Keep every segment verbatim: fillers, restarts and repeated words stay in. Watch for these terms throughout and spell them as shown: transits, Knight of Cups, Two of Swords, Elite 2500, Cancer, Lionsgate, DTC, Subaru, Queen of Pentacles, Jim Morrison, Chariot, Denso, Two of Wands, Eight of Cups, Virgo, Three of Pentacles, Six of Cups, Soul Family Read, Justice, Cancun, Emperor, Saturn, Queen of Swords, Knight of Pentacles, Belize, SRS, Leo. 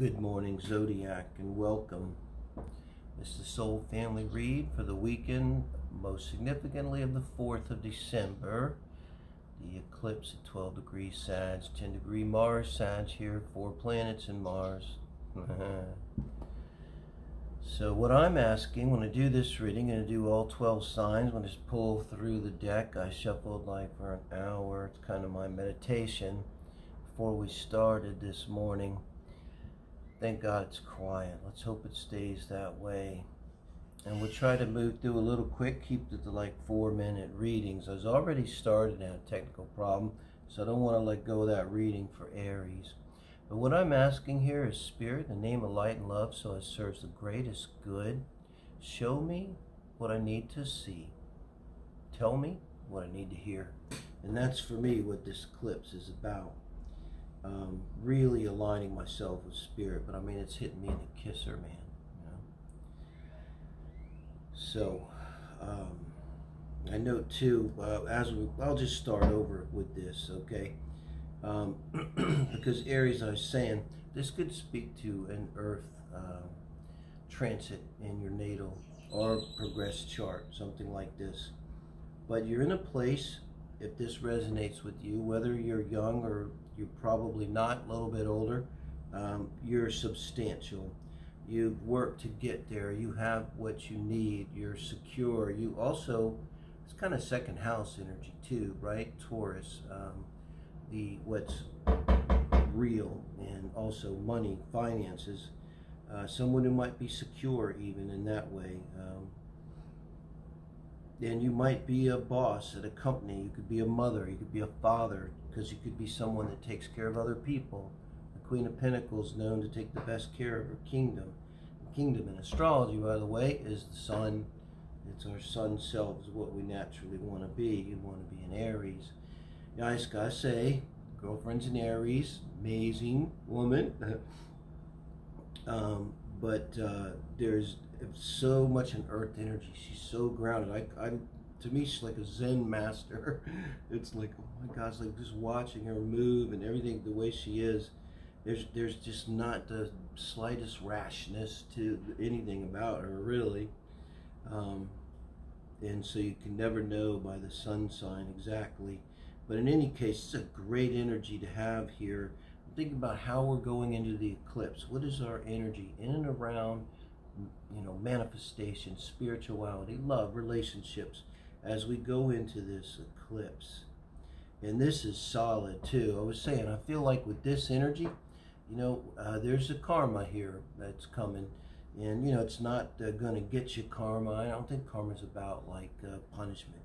Good morning, Zodiac, and welcome. This is the Soul Family Read for the weekend, most significantly of the fourth of December. The eclipse at twelve degrees Sag, ten degree Mars Sag here, four planets in Mars. So what I'm asking, when I do this reading, I'm going to do all twelve signs. When I just pull through the deck, I shuffled like for an hour. It's kind of my meditation before we started this morning. Thank God it's quiet. Let's hope it stays that way. And we'll try to move through a little quick, keep it to like four minute readings. I was already started at a technical problem, so I don't want to let go of that reading for Aries. But what I'm asking here is Spirit, the name of light and love, so it serves the greatest good. Show me what I need to see. Tell me what I need to hear. And that's for me what this eclipse is about. Um, really aligning myself with Spirit, but I mean it's hitting me in the kisser, man, you know? So um, I know too, uh, as we, I'll just start over with this, okay? Um, because Aries, I was saying, this could speak to an Earth uh, transit in your natal or progress chart, something like this. But you're in a place, if this resonates with you, whether you're young or you're probably not, a little bit older, um, you're substantial. You've worked to get there. You have what you need. You're secure. You also, it's kind of second house energy too, right? Taurus, um, the what's real, and also money, finances. Uh, someone who might be secure even in that way. Um, Then you might be a boss at a company. You could be a mother. You could be a father, because you could be someone that takes care of other people. The Queen of Pentacles, known to take the best care of her kingdom. The kingdom in astrology, by the way, is the sun. It's our sun self, is what we naturally want to be. You want to be an Aries. Now, I just gotta say, girlfriend's an Aries, amazing woman. um, but uh, there's so much an earth energy. She's so grounded. I, I, to me, she's like a Zen master. It's like, oh my God, it's like just watching her move and everything the way she is. There's, there's just not the slightest rashness to anything about her, really. Um, and so you can never know by the sun sign exactly. But in any case, it's a great energy to have here. Think about how we're going into the eclipse. What is our energy in and around, you know, manifestation, spirituality, love, relationships, as we go into this eclipse. And this is solid too. I was saying, I feel like with this energy, you know, uh, there's a karma here that's coming. And, you know, it's not uh, going to get you karma. I don't think karma's about like uh, punishment.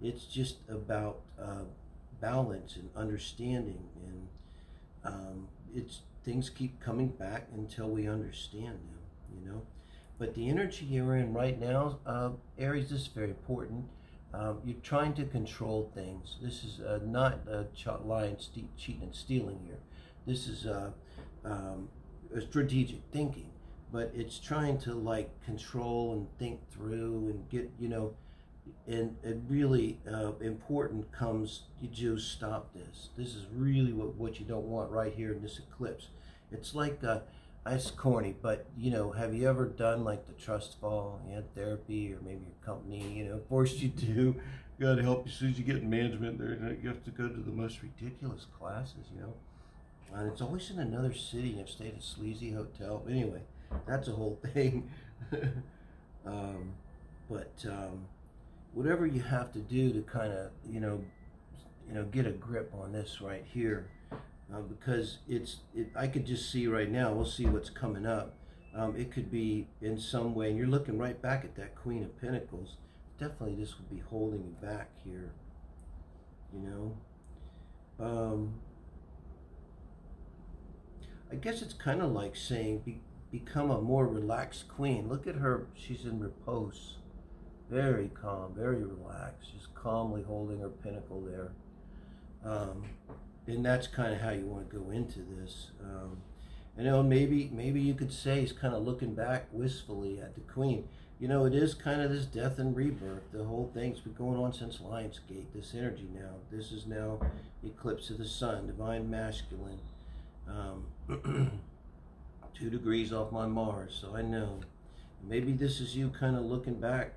It's just about uh, balance and understanding. And um, it's, things keep coming back until we understand them, you know. But the energy you're in right now, uh, Aries, this is very important. Um, you're trying to control things. This is uh, not uh, lying, cheating, and stealing here. This is uh, um, strategic thinking, but it's trying to like control and think through and get, you know, and, and really uh, important comes, you just stop this. This is really what, what you don't want right here in this eclipse. It's like, uh, it's corny, but you know, have you ever done like the trust fall? You had therapy, or maybe your company, you know, forced you to. Got to help you as soon as you get in management. There, you have to go to the most ridiculous classes, you know. And it's always in another city. I've stayed at a sleazy hotel. Anyway, that's a whole thing. um, but um, whatever you have to do to kind of, you know, you know, get a grip on this right here. Uh, because it's, it, I could just see right now, we'll see what's coming up. Um, it could be in some way, and you're looking right back at that Queen of Pentacles. Definitely this would be holding you back here, you know. Um, I guess it's kind of like saying, be, become a more relaxed queen. Look at her, she's in repose. Very calm, very relaxed, just calmly holding her pinnacle there. Um, And that's kind of how you want to go into this. Um, you know, maybe maybe you could say he's kind of looking back wistfully at the Queen. You know, it is kind of this death and rebirth. The whole thing's been going on since Lionsgate, this energy now. This is now Eclipse of the Sun, Divine Masculine. Um, two degrees off my Mars, so I know. Maybe this is you kind of looking back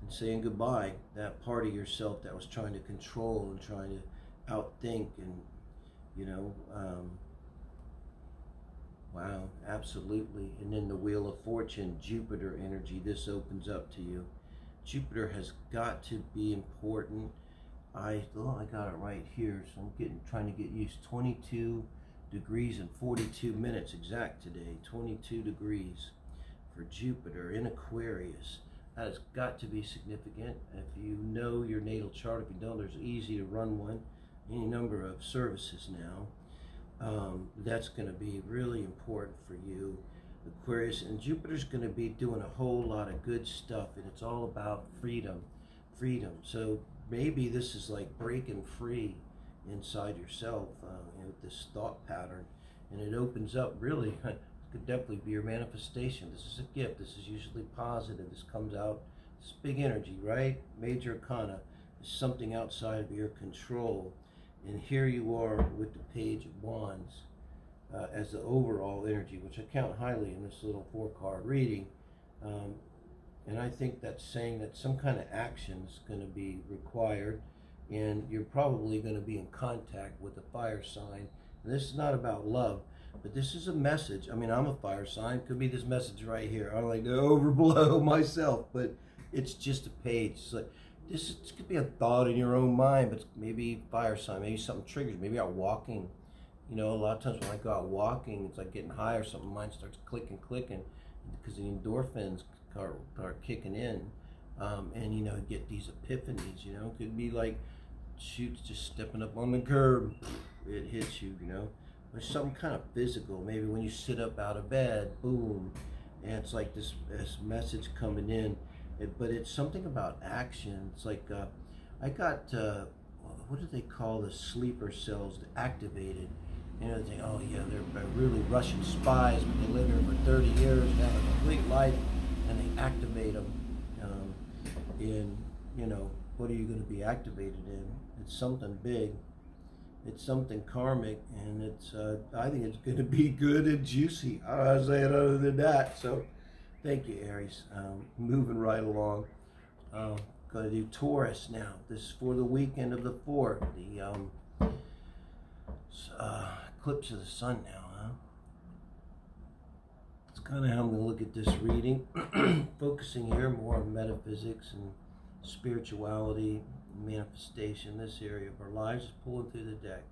and saying goodbye, that part of yourself that was trying to control and trying to outthink and, you know, um, wow, absolutely. And then the Wheel of Fortune, Jupiter energy, this opens up to you. Jupiter has got to be important. I, oh, I got it right here, so I'm getting trying to get used. Twenty-two degrees and forty-two minutes exact today, twenty-two degrees for Jupiter in Aquarius. That has got to be significant. If you know your natal chart, if you don't, there's easy to run one, any number of services now. Um, that's going to be really important for you, Aquarius. And Jupiter's going to be doing a whole lot of good stuff, and it's all about freedom, freedom. So maybe this is like breaking free inside yourself, uh, you know, with this thought pattern, and it opens up really. Could definitely be your manifestation. This is a gift. This is usually positive. This comes out, this is big energy, right? Major arcana is something outside of your control. And here you are with the Page of Wands uh, as the overall energy, which I count highly in this little four card reading. Um, and I think that's saying that some kind of action is going to be required, and you're probably going to be in contact with a fire sign. And this is not about love, but this is a message. I mean, I'm a fire sign. Could be this message right here. I don't like to overblow myself, but it's just a page. So this, is, this could be a thought in your own mind, but maybe fire sign, maybe something triggers. Maybe out walking. You know, a lot of times when I go out walking, it's like getting high or something. Mine starts clicking, clicking, because the endorphins are, are kicking in. Um, and, you know, get these epiphanies, you know. It could be like, shoot, just stepping up on the curb. It hits you, you know. There's some kind of physical, maybe when you sit up out of bed, boom, and it's like this, this message coming in, it, but it's something about action. It's like, uh, I got, uh, what do they call the sleeper cells activated? You know, they think, oh yeah, they're really Russian spies, but they live here for thirty years, have a complete life, and they activate them um, in, you know, what are you going to be activated in? It's something big. It's something karmic, and it's, uh, I think it's going to be good and juicy. I don't know how to say it other than that. So thank you, Aries. Um, moving right along. Uh, going to do Taurus now. This is for the weekend of the fourth. The um, uh, eclipse of the sun now, huh? It's kind of how I'm going to look at this reading. Focusing here more on metaphysics and spirituality, manifestation, this area of our lives is pulling through the deck.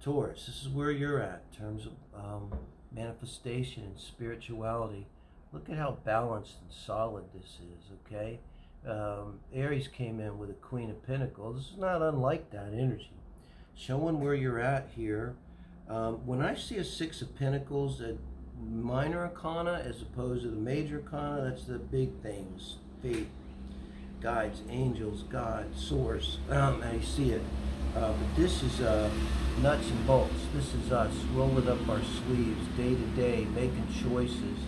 Taurus, this is where you're at in terms of um, manifestation and spirituality. Look at how balanced and solid this is, okay? Um, Aries came in with a Queen of Pentacles. This is not unlike that energy. Showing where you're at here. Um, when I see a Six of Pentacles, that minor arcana as opposed to the major arcana, that's the big things, faith, guides, angels, God, source. Um, I see it. Uh, but this is uh, nuts and bolts. This is us rolling up our sleeves day to day, making choices,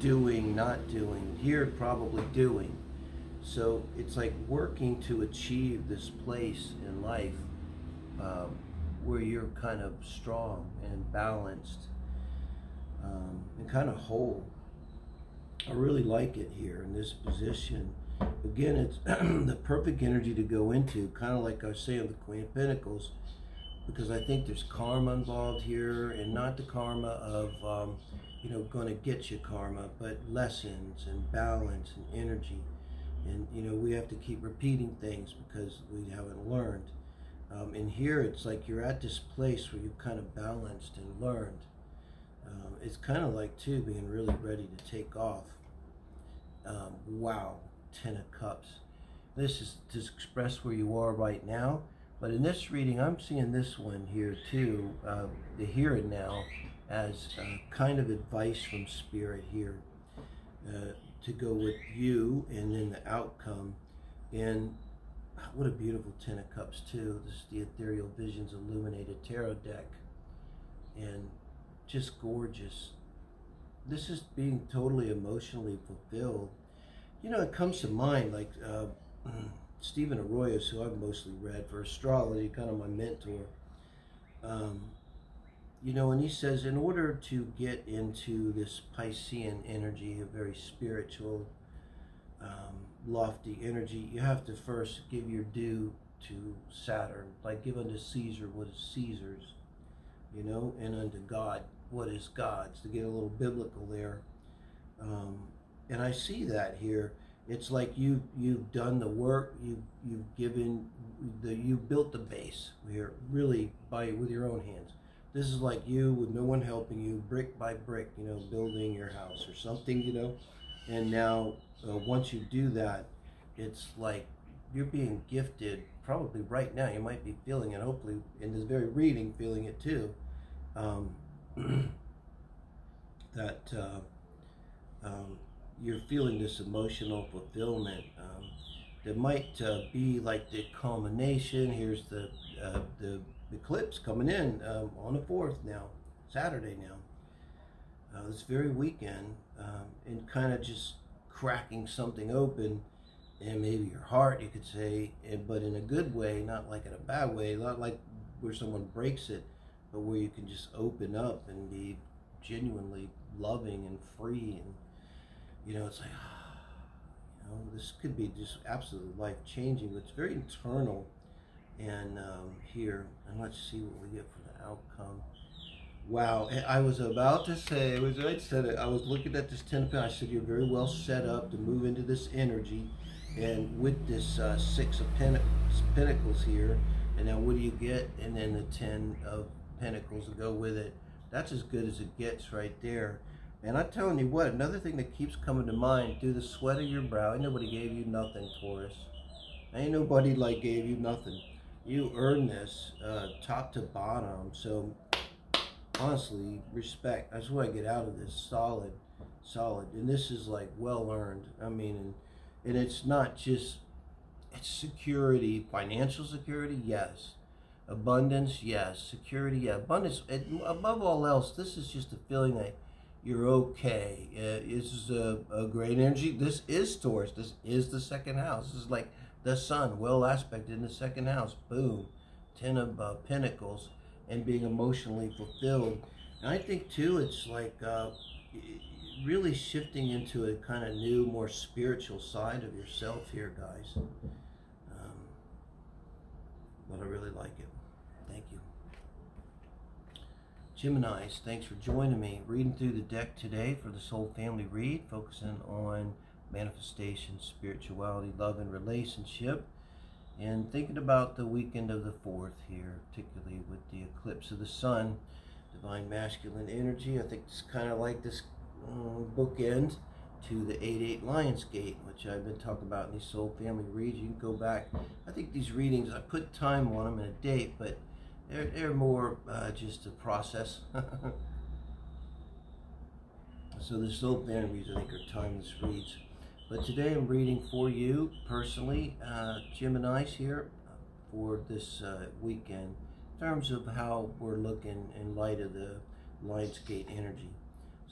doing, not doing. Here, probably doing. So it's like working to achieve this place in life um, where you're kind of strong and balanced um, and kind of whole. I really like it here in this position. Again, it's the perfect energy to go into, kind of like I was saying with the Queen of Pentacles, because I think there's karma involved here, and not the karma of, um, you know, going to get you karma, but lessons and balance and energy. And, you know, we have to keep repeating things because we haven't learned. Um, and here it's like you're at this place where you've kind of balanced and learned. Um, it's kind of like, too, being really ready to take off. Um, wow. Ten of Cups. This is to express where you are right now, but in this reading I'm seeing this one here too, uh, the here and now, as a kind of advice from Spirit here uh, to go with you and then the outcome. And what a beautiful Ten of Cups too. This is the Ethereal Visions Illuminated Tarot deck, and just gorgeous. This is being totally emotionally fulfilled. You know, it comes to mind, like uh, Stephen Arroyo's, who I've mostly read for astrology, kind of my mentor. Um, you know, and he says, in order to get into this Piscean energy, a very spiritual, um, lofty energy, you have to first give your due to Saturn, like give unto Caesar what is Caesar's, you know, and unto God what is God's, to get a little biblical there. Um, and I see that here. It's like you, you've done the work, you, you've given, the, you built the base here, really, by with your own hands. This is like you, with no one helping you, brick by brick, you know, building your house or something, you know. And now, uh, once you do that, it's like you're being gifted, probably right now, you might be feeling it, hopefully, in this very reading, feeling it too, um, that... Uh, um, you're feeling this emotional fulfillment um, that might uh, be like the culmination. Here's the uh, the eclipse coming in um, on the fourth now, Saturday now, uh, this very weekend, um, and kind of just cracking something open, and maybe your heart, you could say, and, but in a good way, not like in a bad way, not like where someone breaks it, but where you can just open up and be genuinely loving and free. And you know, it's like, you know, this could be just absolutely life-changing. It's very internal, and um, here, and let's see what we get for the outcome. Wow, and I was about to say, it was, I said it, I was looking at this ten of Pentacles. I said, you're very well set up to move into this energy, and with this uh, six of Pent Pentacles here, and then what do you get? And then the ten of Pentacles to go with it. That's as good as it gets right there. And I'm telling you what, another thing that keeps coming to mind, through the sweat of your brow, ain't nobody gave you nothing, Taurus. Ain't nobody, like, gave you nothing. You earned this, uh, top to bottom. So, honestly, respect. That's what I get out of this. Solid, solid. And this is, like, well-earned. I mean, and, and it's not just, it's security, financial security, yes. Abundance, yes. Security, yeah. Abundance, it, above all else, this is just a feeling that you're okay. Uh, this is a, a great energy. This is Taurus. This is the second house. This is like the sun, well aspected in the second house. Boom. Ten of uh, Pentacles, and being emotionally fulfilled. And I think, too, it's like uh, really shifting into a kind of new, more spiritual side of yourself here, guys. Um, but I really like it. Thank you. Geminis, thanks for joining me. Reading through the deck today for the Soul Family Read, focusing on manifestation, spirituality, love, and relationship. And thinking about the weekend of the fourth here, particularly with the eclipse of the sun, divine masculine energy. I think it's kind of like this uh, bookend to the eight eight Lionsgate, which I've been talking about in these Soul Family Reads. You can go back. I think these readings, I put time on them and a date, but They're, they're more uh, just a process. So the Soul Families, I think, are timeless reads. But today I'm reading for you personally, uh, Geminis here, uh, for this uh, weekend, in terms of how we're looking in light of the Lionsgate energy.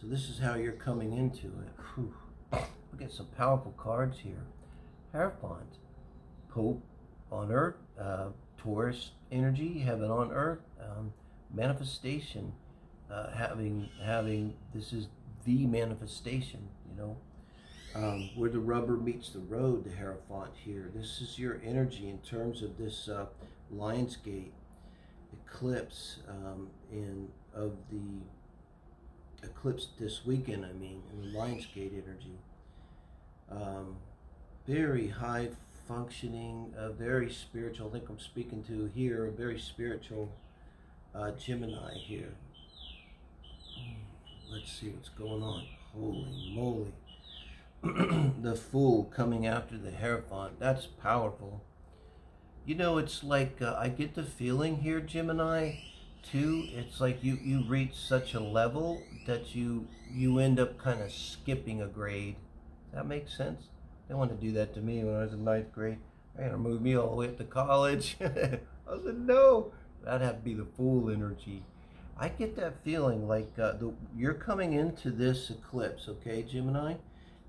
So this is how you're coming into it. Whew. We got some powerful cards here. Hierophant, Pope on Earth, uh, Taurus energy, heaven on earth, um, manifestation, uh, having, having, this is the manifestation, you know, um, where the rubber meets the road, the Hierophant here. This is your energy in terms of this uh, Lionsgate eclipse, um, and of the eclipse this weekend, I mean, and the Lionsgate energy. Um, very high functioning, a very spiritual, I think I'm speaking to here, a very spiritual uh, Gemini here. Let's see what's going on. Holy moly. The Fool coming after the Hierophant. That's powerful. You know, it's like, uh, I get the feeling here, Gemini, too. It's like you, you reach such a level that you, you end up kind of skipping a grade. Does that make sense? They wanted to do that to me when I was in ninth grade. They're going to move me all the way up to college. I said, no. That'd have to be the Fool energy. I get that feeling like uh, the, you're coming into this eclipse, okay, Gemini?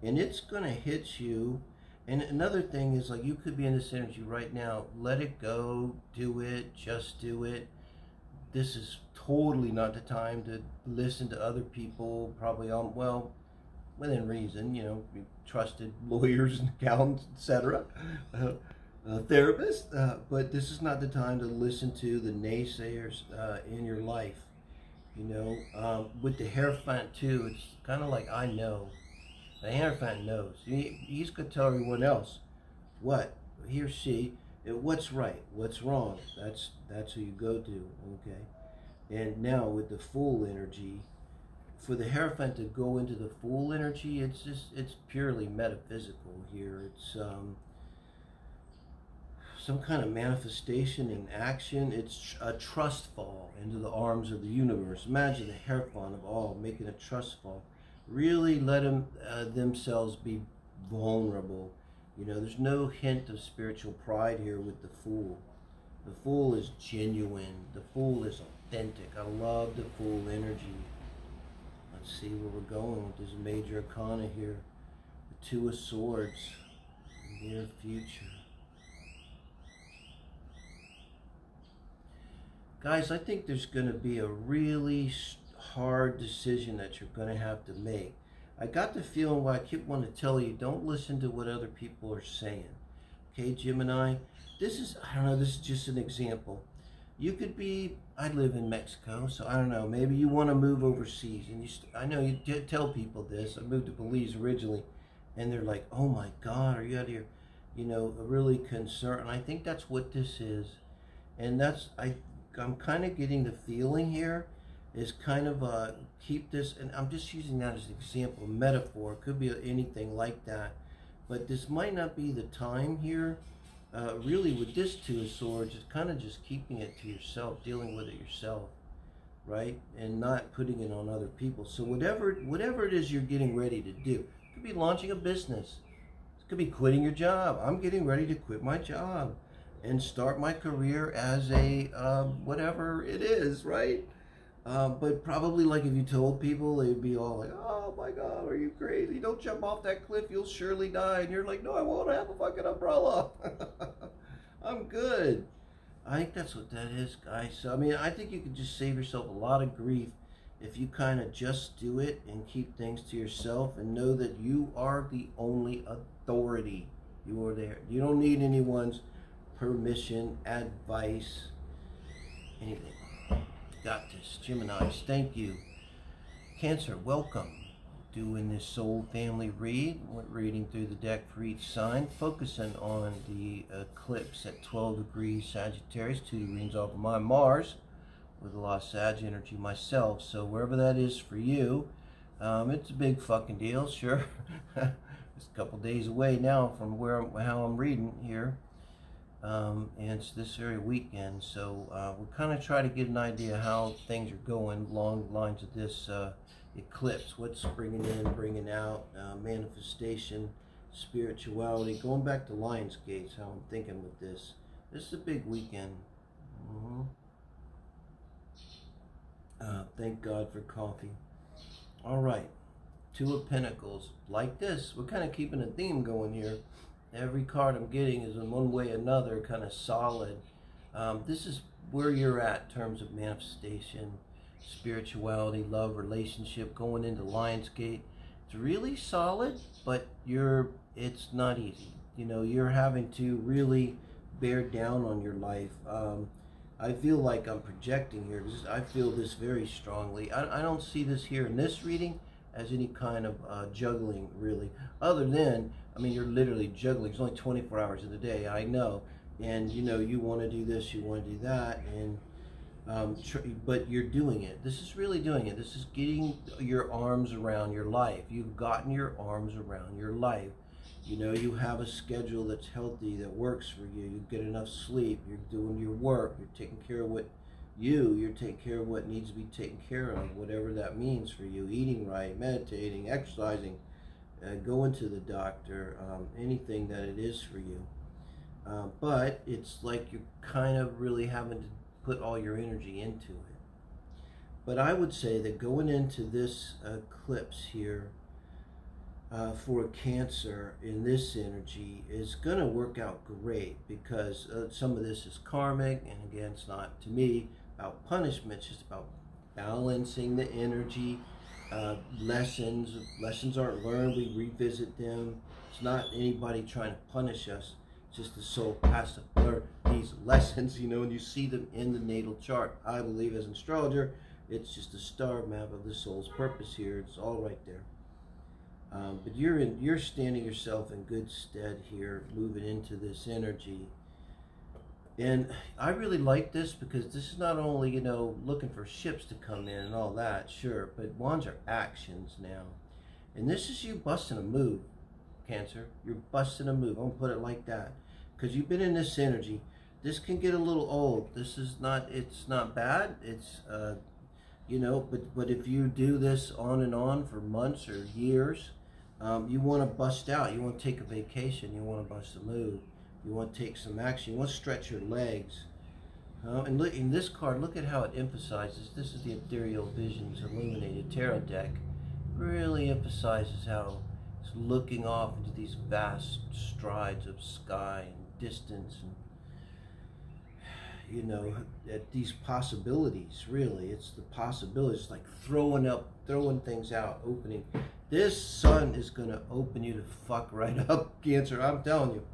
And it's going to hit you. And another thing is, like, you could be in this energy right now. Let it go. Do it. Just do it. this is totally not the time to listen to other people, probably on, well, within reason, you know, trusted lawyers and accountants, et cetera, uh, uh, therapists, uh, but this is not the time to listen to the naysayers uh, in your life, you know. Um, with the Hierophant too, it's kind of like, I know, the Hierophant knows, he, he's going to tell everyone else what, he or she, what's right, what's wrong, that's, that's who you go to, okay. And now with the Fool energy, for the Hierophant to go into the Fool energy, it's just, it's purely metaphysical here. It's um, some kind of manifestation in action. It's a trust fall into the arms of the universe. Imagine the Hierophant of all making a trust fall. Really let them, uh, themselves be vulnerable. You know, there's no hint of spiritual pride here with the Fool. The Fool is genuine. The Fool is authentic. I love the Fool energy. Let's see where we're going with this major arcana here. The Two of Swords, near future. Guys, I think there's going to be a really hard decision that you're going to have to make. I got the feeling why I keep wanting to tell you, don't listen to what other people are saying. Okay, Gemini, this is, I don't know, this is just an example. You could be, I live in Mexico, so I don't know, maybe you want to move overseas. And you, I know you t tell people this, I moved to Belize originally, and they're like, oh my God, are you out of here? You know, really concerned. And I think that's what this is. And that's, I, I'm kind of getting the feeling here is kind of a, keep this, and I'm just using that as an example, metaphor, it could be anything like that. But this might not be the time here. Uh, really with this Two of Swords, it's kind of just keeping it to yourself, dealing with it yourself, right? And not putting it on other people. So whatever, whatever it is you're getting ready to do, it could be launching a business, it could be quitting your job. I'm getting ready to quit my job and start my career as a, um, whatever it is, right? Uh, but probably like if you told people, they'd be all like, oh my God, are you crazy? Don't jump off that cliff, you'll surely die. And you're like, no, I won't, I have a fucking umbrella. I'm good. I think that's what that is, guys. So, I mean, I think you could just save yourself a lot of grief if you kind of just do it and keep things to yourself and know that you are the only authority. You are there. You don't need anyone's permission, advice, anything. Got this. Geminis, thank you. Cancer, welcome. Doing this Soul Family Read. We're reading through the deck for each sign. Focusing on the eclipse at twelve degrees Sagittarius. Two readings off of my Mars with a lot of Sag energy myself. So wherever that is for you, um, it's a big fucking deal, sure. It's a couple days away now from where how I'm reading here. Um, and it's this very weekend, so uh, we'll kind of try to get an idea how things are going along the lines of this uh, eclipse. What's bringing in, bringing out, uh, manifestation, spirituality. Going back to Lionsgate, how I'm thinking with this. This is a big weekend. Mm-hmm. uh, thank God for coffee. All right, Two of Pentacles. Like this, we're kind of keeping a theme going here. Every card I'm getting is in one way or another kind of solid. Um, this is where you're at in terms of manifestation, spirituality, love, relationship, going into Lionsgate. It's really solid, but you're, it's not easy. You know, you're having to really bear down on your life. Um, I feel like I'm projecting here. This is, I feel this very strongly. I, I don't see this here in this reading as any kind of uh, juggling, really, other than, I mean, you're literally juggling. It's only twenty-four hours in the day, I know, and you know, you want to do this, you want to do that, and um, tr but you're doing it. This is really doing it. This is getting your arms around your life. You've gotten your arms around your life. You know, you have a schedule that's healthy, that works for you. You get enough sleep. You're doing your work. You're taking care of what you, you're taking care of what needs to be taken care of, whatever that means for you, eating right, meditating, exercising, uh, going to the doctor, um, anything that it is for you. Uh, but it's like you're kind of really having to put all your energy into it. But I would say that going into this eclipse here uh, for Cancer in this energy is going to work out great because uh, some of this is karmic, and again, it's not to me, about punishment. It's just about balancing the energy. Uh, lessons. Lessons aren't learned. We revisit them. It's not anybody trying to punish us. It's just the soul has to learn these lessons, you know, and you see them in the natal chart. I believe as an astrologer, it's just a star map of the soul's purpose here. It's all right there. Um, but you're in, you're standing yourself in good stead here, moving into this energy. And I really like this because this is not only, you know, looking for ships to come in and all that, sure, but wands are actions now. And this is you busting a move, Cancer. You're busting a move. I'm going to put it like that. Because you've been in this energy. This can get a little old. This is not, it's not bad. It's, uh, you know, but, but if you do this on and on for months or years, um, you want to bust out. You want to take a vacation. You want to bust a move. You want to take some action. You want to stretch your legs. Uh, and look in this card, look at how it emphasizes. This is the Ethereal Visions Illuminated Tarot deck. Really emphasizes how it's looking off into these vast strides of sky and distance, and you know, at these possibilities. Really, it's the possibilities. It's like throwing up, throwing things out, opening. This sun is gonna open you to fuck right up, Cancer. I'm telling you.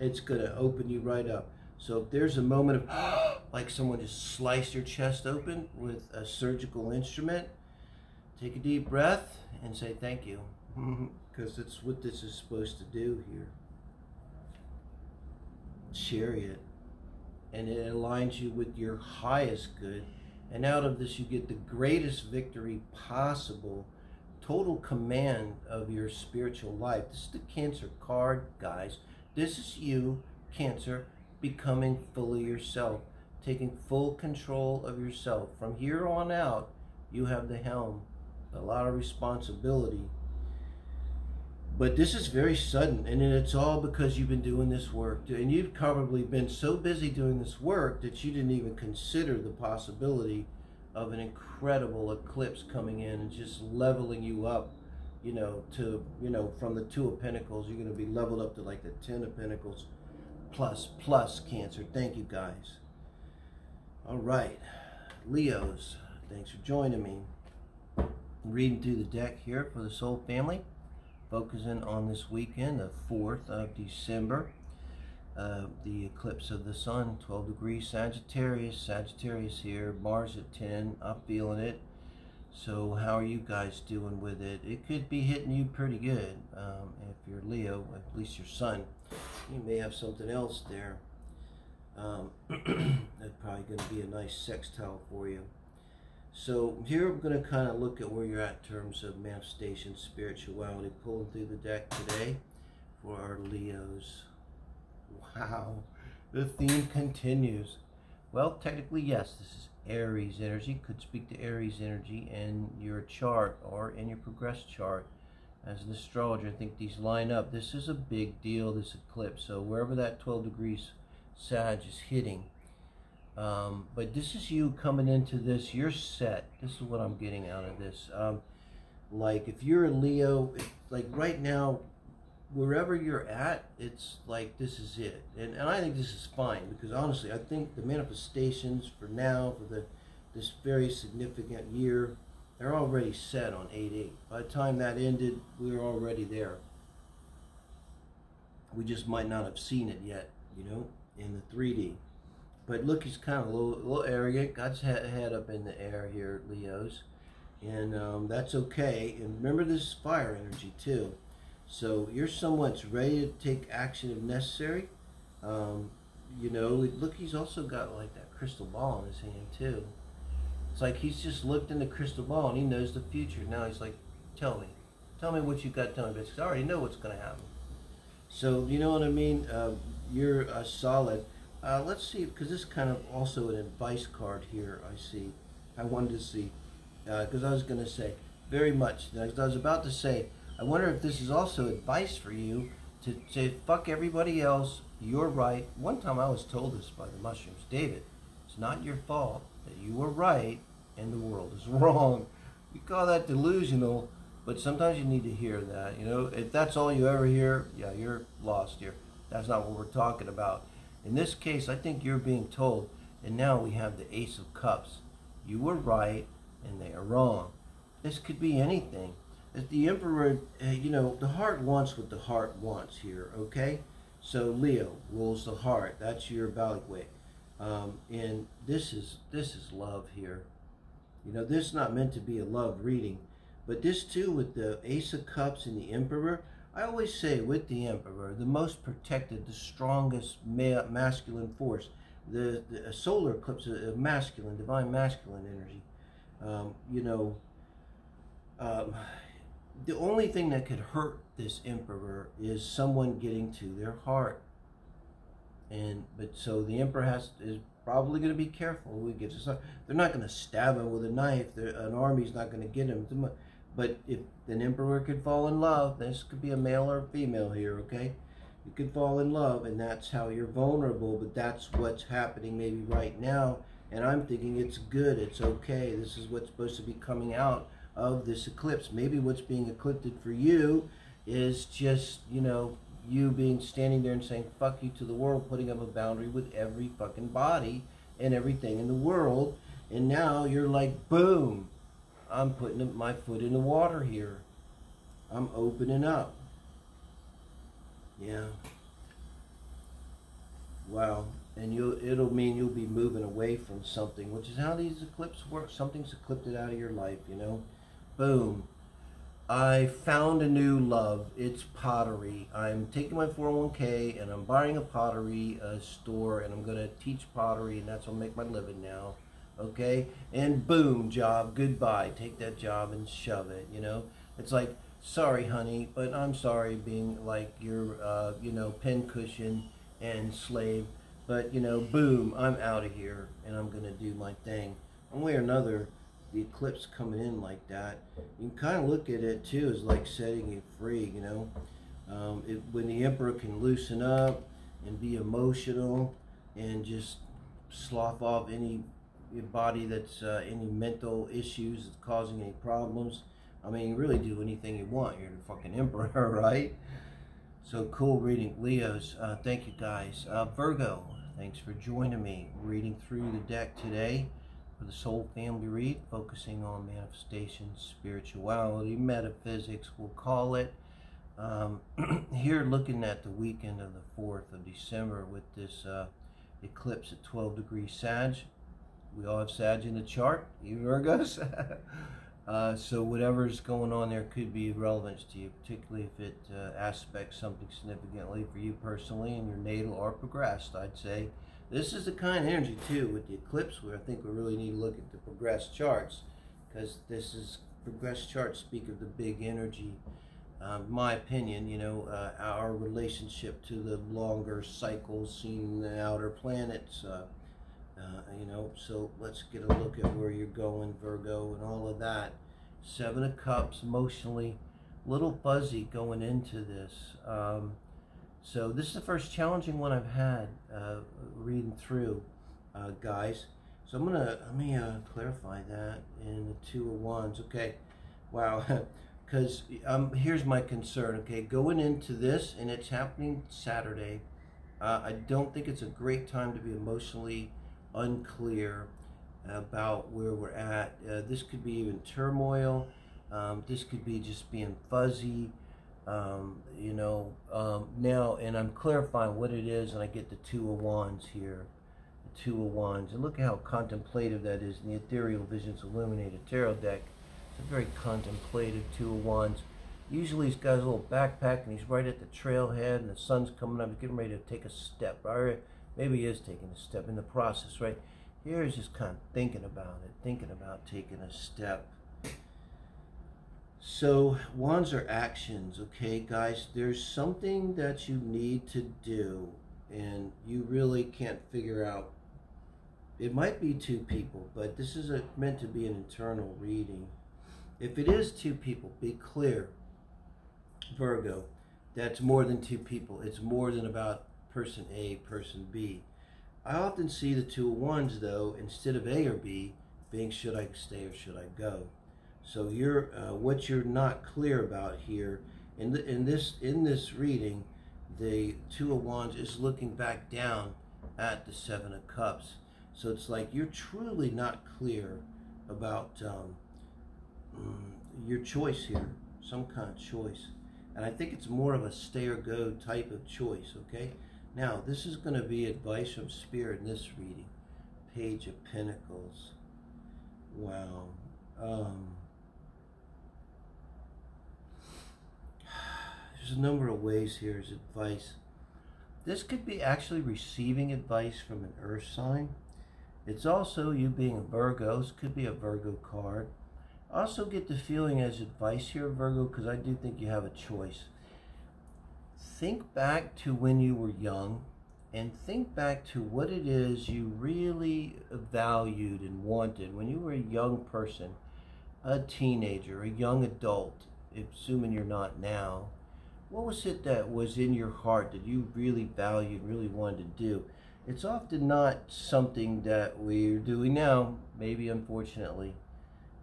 It's going to open you right up. So if there's a moment of like someone just sliced your chest open with a surgical instrument, take a deep breath and say thank you, because that's what this is supposed to do here. Chariot. And it aligns you with your highest good. And out of this you get the greatest victory possible. Total command of your spiritual life. This is the Cancer card, guys. This is you, Cancer, becoming fully yourself, taking full control of yourself. From here on out, you have the helm, a lot of responsibility. But this is very sudden, and it's all because you've been doing this work. And you've probably been so busy doing this work that you didn't even consider the possibility of an incredible eclipse coming in and just leveling you up. You know, to, you know, from the Two of Pentacles, you're going to be leveled up to like the Ten of Pentacles plus, plus Cancer. Thank you, guys. All right. Leos, thanks for joining me. I'm reading through the deck here for the Soul Family. Focusing on this weekend, the fourth of December. Uh, the eclipse of the sun, twelve degrees Sagittarius. Sagittarius here, Mars at ten. I'm feeling it. So how are you guys doing with it? It could be hitting you pretty good. Um, if you're Leo, at least your sun, you may have something else there. Um, that's probably going to be a nice sextile for you. So here I'm going to kind of look at where you're at in terms of manifestation, spirituality, pulling through the deck today for our Leos. Wow, the theme continues. Well, technically, yes, this is Aries energy, could speak to Aries energy in your chart or in your progress chart. As an astrologer, I think these line up. This is a big deal, this eclipse. So wherever that twelve degrees Sag is hitting, um, but this is you coming into this. You're set. This is what I'm getting out of this. Um, like if you're a Leo, if, like right now, wherever you're at, it's like this is it. And, and I think this is fine, because honestly, I think the manifestations for now, for the this very significant year, they're already set on eight eight. By the time that ended, we were already there. We just might not have seen it yet, you know, in the three D. But look, he's kind of a little, a little arrogant. God's head up in the air here, Leos. And um, that's okay. And remember, this is fire energy too. So you're someone's ready to take action if necessary. Um, you know, look, he's also got like that crystal ball in his hand too. It's like he's just looked in the crystal ball and he knows the future. Now he's like, tell me. Tell me what you got to tell me, because I already know what's going to happen. So, you know what I mean? Uh, you're uh, solid. Uh, let's see, because this is kind of also an advice card here, I see. I wanted to see, because uh, I was going to say, very much. I was about to say, I wonder if this is also advice for you to say, fuck everybody else, you're right. One time I was told this by the mushrooms. David, it's not your fault that you were right and the world is wrong. You call that delusional, but sometimes you need to hear that. You know, if that's all you ever hear, yeah, you're lost here. That's not what we're talking about. In this case, I think you're being told And now we have the Ace of Cups. You were right and they are wrong. This could be anything. If the Emperor, you know, the heart wants what the heart wants here, okay? So Leo rules the heart. That's your bailiwick. Um, and this is, this is love here. You know, this is not meant to be a love reading. But this too, with the Ace of Cups and the Emperor, I always say with the Emperor, the most protected, the strongest ma masculine force, the, the solar eclipse of masculine, divine masculine energy. Um, you know, um, the only thing that could hurt this Emperor is someone getting to their heart. And but so the Emperor has is probably going to be careful. We get to, they're not going to stab him with a knife. They're, an army's not going to get him. But if an Emperor could fall in love, this could be a male or a female here, okay? You could fall in love, and that's how you're vulnerable, but that's what's happening maybe right now, and I'm thinking it's good, it's okay, this is what's supposed to be coming out of this eclipse. Maybe what's being eclipsed for you is just, you know, you being standing there and saying fuck you to the world, putting up a boundary with every fucking body and everything in the world, and now you're like, boom, I'm putting my foot in the water here. I'm opening up. Yeah. Wow. And you'll, it'll mean you'll be moving away from something, which is how these eclipses work. Something's eclipsed out of your life, you know. Boom. I found a new love. It's pottery. I'm taking my four oh one K and I'm buying a pottery uh, store, and I'm going to teach pottery, and that's what I'll make my living now. Okay, and boom, job, goodbye, take that job and shove it, you know. It's like, sorry honey, but I'm sorry being like your uh you know, pincushion and slave, but you know, boom, I'm out of here and I'm gonna do my thing one way or another. The eclipse coming in like that, you can kind of look at it too as like setting you free, you know. Um it, when the Emperor can loosen up and be emotional and just slough off any your body that's uh, any mental issues that's causing any problems. I mean, you really do anything you want. You're the fucking Emperor, right? So cool reading, Leos. Uh, thank you guys. Uh, Virgo, thanks for joining me. Reading through the deck today for the Soul Family Read, focusing on manifestation, spirituality, metaphysics, we'll call it. Um, here, looking at the weekend of the fourth of December with this uh, eclipse at twelve degrees Sag. We all have Sag in the chart, even Virgos. uh, so whatever's going on there could be of relevance to you, particularly if it uh, aspects something significantly for you personally and your natal or progressed, I'd say. This is the kind of energy, too, with the eclipse where I think we really need to look at the progressed charts, because this is, progressed charts speak of the big energy. Um, my opinion, you know, uh, our relationship to the longer cycles seen in the outer planets, uh, Uh, you know, so let's get a look at where you're going, Virgo, and all of that. Seven of Cups, emotionally, a little fuzzy going into this. Um, so this is the first challenging one I've had uh, reading through, uh, guys. So I'm gonna let me uh, clarify that in the Two of Wands. Okay, wow, because um, here's my concern. Okay, going into this, and it's happening Saturday. Uh, I don't think it's a great time to be emotionally unclear about where we're at. Uh, this could be even turmoil. Um, this could be just being fuzzy, um, you know. Um, now, and I'm clarifying what it is, and I get the Two of Wands here. The Two of Wands. And look at how contemplative that is in the Ethereal Visions Illuminated Tarot deck. It's a very contemplative Two of Wands. Usually he's got his little backpack, and he's right at the trailhead, and the sun's coming up. He's getting ready to take a step. Right? Maybe he is taking a step in the process, right? Here is just kind of thinking about it, thinking about taking a step. So, wands are actions, okay, guys? There's something that you need to do, and you really can't figure out. It might be two people, but this is a, meant to be an internal reading. If it is two people, be clear, Virgo, that's more than two people. It's more than about person A, person B. I often see the Two of Wands, though, instead of A or B, being should I stay or should I go? So you're, uh, what you're not clear about here, in, the, in, this, in this reading, the Two of Wands is looking back down at the Seven of Cups. So it's like you're truly not clear about um, your choice here, some kind of choice. And I think it's more of a stay or go type of choice, okay? Now, this is going to be advice from Spirit in this reading. Page of Pentacles. Wow. Um, there's a number of ways here as advice. This could be actually receiving advice from an earth sign. It's also you being a Virgo. This could be a Virgo card. I also get the feeling as advice here, Virgo, because I do think you have a choice. Think back to when you were young and think back to what it is you really valued and wanted when you were a young person, a teenager, a young adult, assuming you're not now. What was it that was in your heart that you really valued, really wanted to do? It's often not something that we're doing now, maybe unfortunately.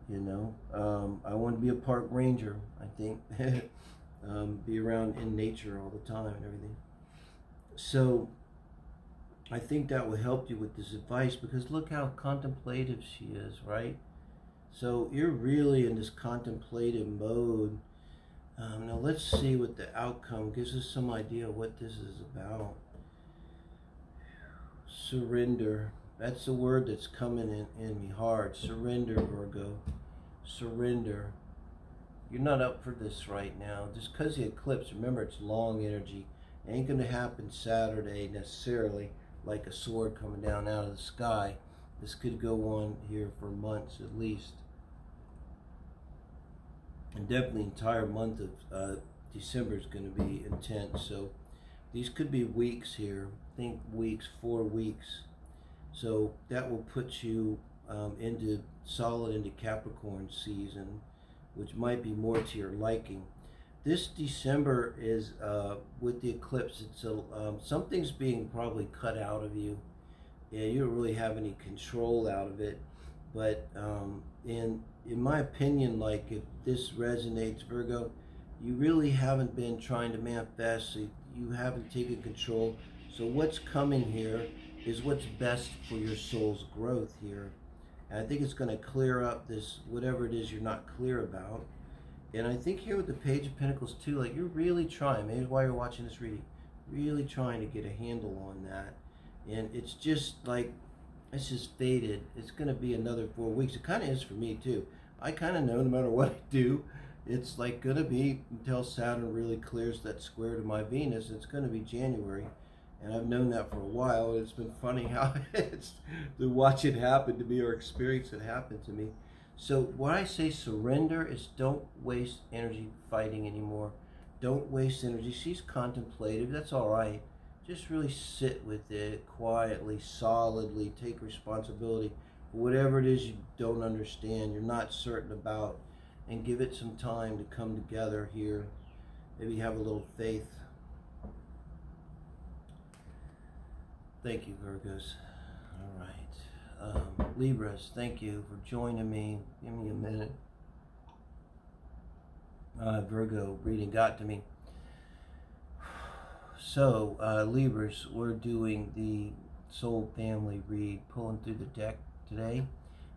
You know, um, I want to be a park ranger, I think. um, be around in nature all the time and everything. So, I think that will help you with this advice because look how contemplative she is, right? So, you're really in this contemplative mode. Um, now, let's see what the outcome gives us some idea of what this is about. Surrender. That's the word that's coming in, in me hard. Surrender, Virgo. Surrender. You're not up for this right now. Just because the eclipse, remember it's long energy. It ain't going to happen Saturday necessarily like a sword coming down out of the sky. This could go on here for months at least. And definitely the entire month of uh, December is going to be intense. So these could be weeks here. Think weeks, four weeks. So that will put you um, into solid into Capricorn season, which might be more to your liking. This December is uh, with the eclipse. It's a, um, something's being probably cut out of you. Yeah, you don't really have any control out of it. But um, in in my opinion, like if this resonates, Virgo, you really haven't been trying to manifest. So you haven't taken control. So what's coming here is what's best for your soul's growth here. And I think it's going to clear up this, whatever it is you're not clear about. And I think here with the Page of Pentacles too, like you're really trying, maybe while you're watching this reading, really trying to get a handle on that. And it's just like, it's just faded. It's going to be another four weeks. It kind of is for me too. I kind of know no matter what I do, it's like going to be until Saturn really clears that square to my Venus. It's going to be January. And I've known that for a while. It's been funny how it's to watch it happen to me or experience it happen to me. So when I say surrender is don't waste energy fighting anymore. Don't waste energy. She's contemplative. That's all right. Just really sit with it quietly, solidly. Take responsibility for whatever it is you don't understand, you're not certain about. And give it some time to come together here. Maybe have a little faith. Thank you, Virgos. All right. Um, Libras, thank you for joining me. Give me a minute. Uh, Virgo reading got to me. So, uh, Libras, we're doing the Soul Family Read, pulling through the deck today.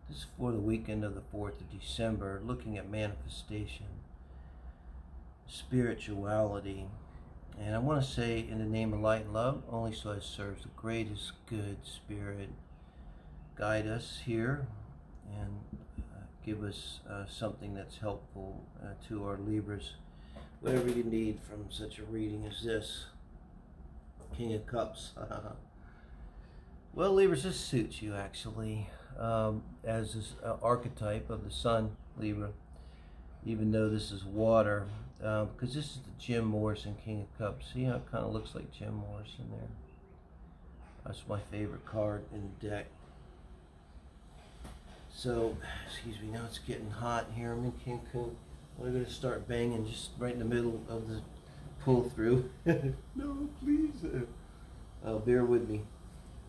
This is for the weekend of the fourth of December, looking at manifestation, spirituality. And I want to say, in the name of light and love, only so it serves the greatest good, Spirit, guide us here and uh, give us uh, something that's helpful uh, to our Libras. Whatever you need from such a reading as this. King of Cups. Well, Libras, this suits you actually um, as this uh, archetype of the Sun, Libra, even though this is water. Because um, this is the Jim Morrison King of Cups. See how it kind of looks like Jim Morrison there? That's my favorite card in the deck. So, excuse me, now it's getting hot here. I'm in Cancun. I'm going to start banging just right in the middle of the pull through. No, please. Oh, bear with me.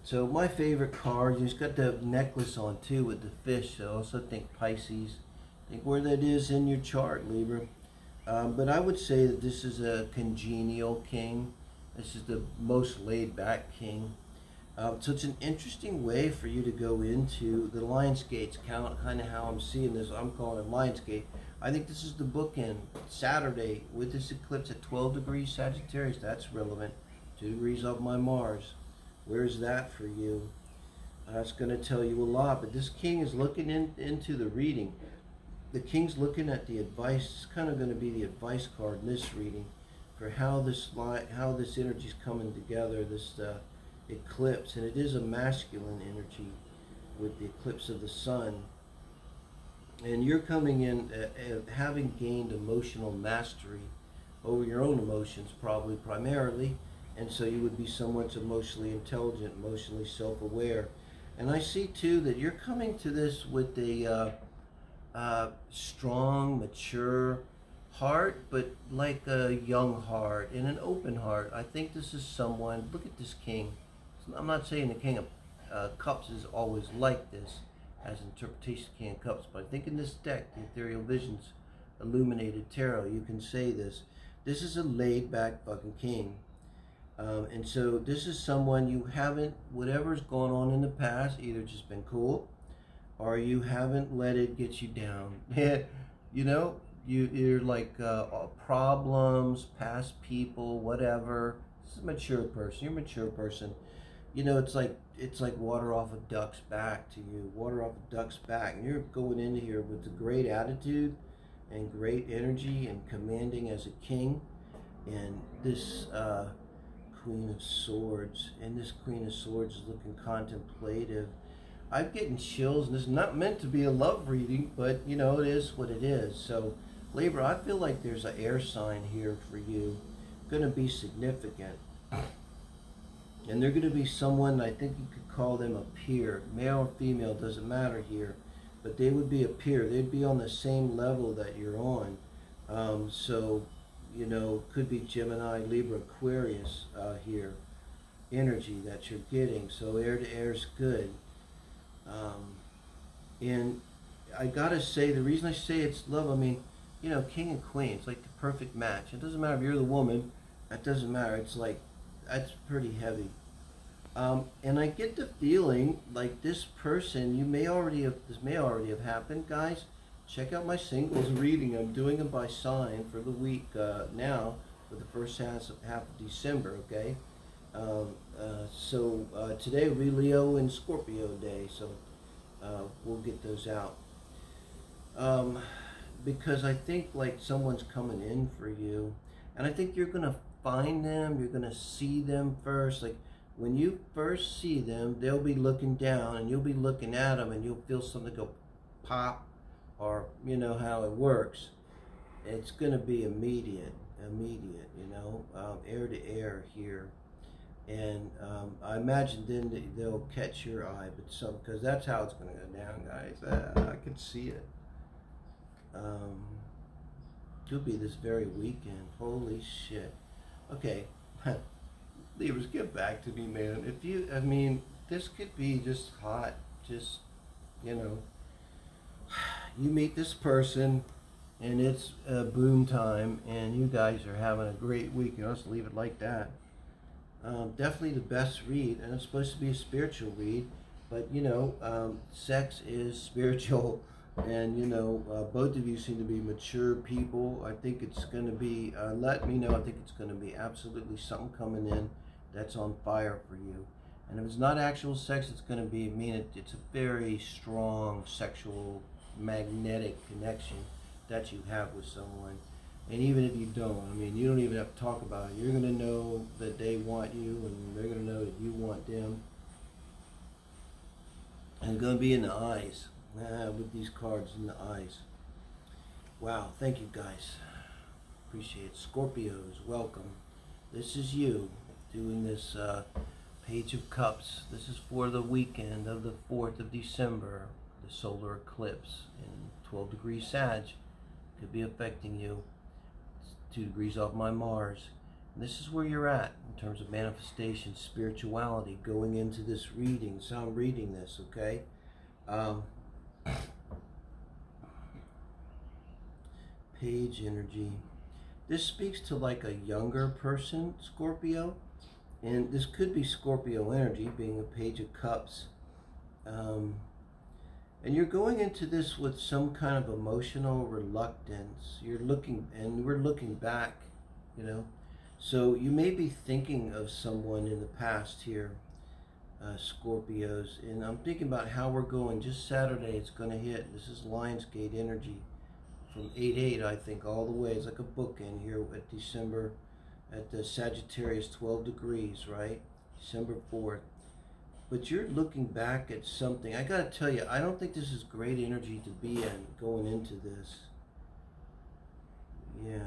So, my favorite card, it's got the necklace on too with the fish. So, I also think Pisces. Think where that is in your chart, Libra. Um, but I would say that this is a congenial king. This is the most laid-back king. Uh, so it's an interesting way for you to go into the Lionsgate's count, kind of how I'm seeing this. I'm calling it Lionsgate. I think this is the bookend Saturday with this eclipse at twelve degrees Sagittarius. That's relevant. Two degrees of my Mars. Where's that for you? That's uh, going to tell you a lot. But this king is looking in, into the reading. The king's looking at the advice. It's kind of going to be the advice card in this reading for how this line, how this energy is coming together. This uh, eclipse, and it is a masculine energy with the eclipse of the sun. And you're coming in uh, uh, having gained emotional mastery over your own emotions, probably primarily, and so you would be somewhat emotionally intelligent, emotionally self-aware. And I see too that you're coming to this with a uh, uh, strong, mature heart, but like a young heart and an open heart. I think this is someone, look at this king. I'm not saying the King of uh, Cups is always like this as interpretation of King of Cups, but I think in this deck, the Ethereal Visions Illuminated Tarot, you can say this. This is a laid-back fucking king. Um, and so this is someone you haven't, whatever's gone on in the past, either just been cool, or you haven't let it get you down. You know, you, you're like uh, problems, past people, whatever. This is a mature person. You're a mature person. You know, it's like it's like water off a duck's back to you. Water off a duck's back. And you're going into here with a great attitude and great energy and commanding as a king. And this uh, Queen of Swords. And this Queen of Swords is looking contemplative. I'm getting chills. And it's not meant to be a love reading, but, you know, it is what it is. So, Libra, I feel like there's an air sign here for you. Going to be significant. And they're going to be someone, I think you could call them a peer, male or female, doesn't matter here, but they would be a peer. They'd be on the same level that you're on. Um, so, you know, could be Gemini, Libra, Aquarius uh, here, energy that you're getting. So air to air is good. Um, and I got to say, the reason I say it's love, I mean, you know, king and queen, it's like the perfect match. It doesn't matter if you're the woman, that doesn't matter. It's like, that's pretty heavy. Um, and I get the feeling like this person, you may already have, this may already have happened. Guys, check out my singles reading. I'm doing them by sign for the week uh, now, for the first half of, half of December, okay? Um, uh, so uh, today will be Leo and Scorpio day, so uh, we'll get those out. Um, because I think like someone's coming in for you, and I think you're going to find them, you're gonna see them first. Like when you first see them, they'll be looking down and you'll be looking at them and you'll feel something go pop, or you know how it works. It's gonna be immediate, immediate, you know, um, air to air here. And um, I imagine then that they'll catch your eye, but some, because that's how it's gonna go down, guys. I, I can see it. Um, could be this very weekend, holy shit. Okay, Libras, get back to me, man. If you, I mean, this could be just hot, just, you know, you meet this person, and it's uh, boom time, and you guys are having a great week. You know, let's leave it like that. Um, definitely the best read, and it's supposed to be a spiritual read, but, you know, um, sex is spiritual, and, you know, uh, both of you seem to be mature people. I think it's going to be, uh, let me know, I think it's going to be absolutely something coming in that's on fire for you. And if it's not actual sex, it's going to be, I mean, it, it's a very strong sexual magnetic connection that you have with someone. And even if you don't, I mean, you don't even have to talk about it. You're going to know that they want you, and they're going to know that you want them. And it's going to be in the eyes. Uh, with these cards in the eyes. Wow, thank you guys. Appreciate it. Scorpios, welcome. This is you doing this uh, Page of Cups. This is for the weekend of the fourth of December, the solar eclipse, and twelve degrees Sag could be affecting you. It's two degrees off my Mars. And this is where you're at in terms of manifestation, spirituality, going into this reading. So I'm reading this, okay? Um, Page energy. This speaks to like a younger person, Scorpio, And this could be Scorpio energy, being a Page of Cups. Um, and you're going into this with some kind of emotional reluctance. You're looking, and we're looking back, you know. So you may be thinking of someone in the past here, uh, Scorpios. And I'm thinking about how we're going. Just Saturday, it's going to hit. This is Lionsgate energy from eight eight, I think, all the way. It's like a bookend here at December, at the Sagittarius twelve degrees, right? December fourth. But you're looking back at something. I got to tell you, I don't think this is great energy to be in going into this. Yeah.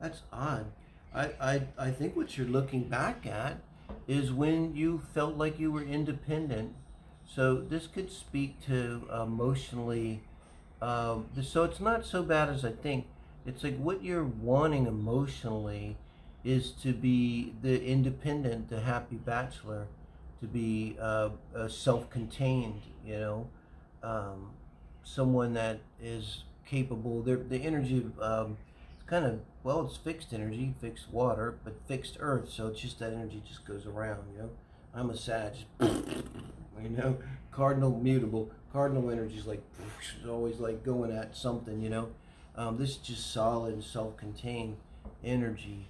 That's odd. I, I, I think what you're looking back at is when you felt like you were independent. So this could speak to emotionally. Um, so it's not so bad as I think. It's like what you're wanting emotionally is to be the independent, the happy bachelor, to be uh, uh, self-contained, you know, um, someone that is capable. They're, the energy, um, it's kind of, well, it's fixed energy, fixed water, but fixed earth. So it's just that energy just goes around, you know. I'm a Sag, you know, cardinal mutable. Cardinal energy is like, it's always like going at something, you know. Um, this is just solid, self-contained energy.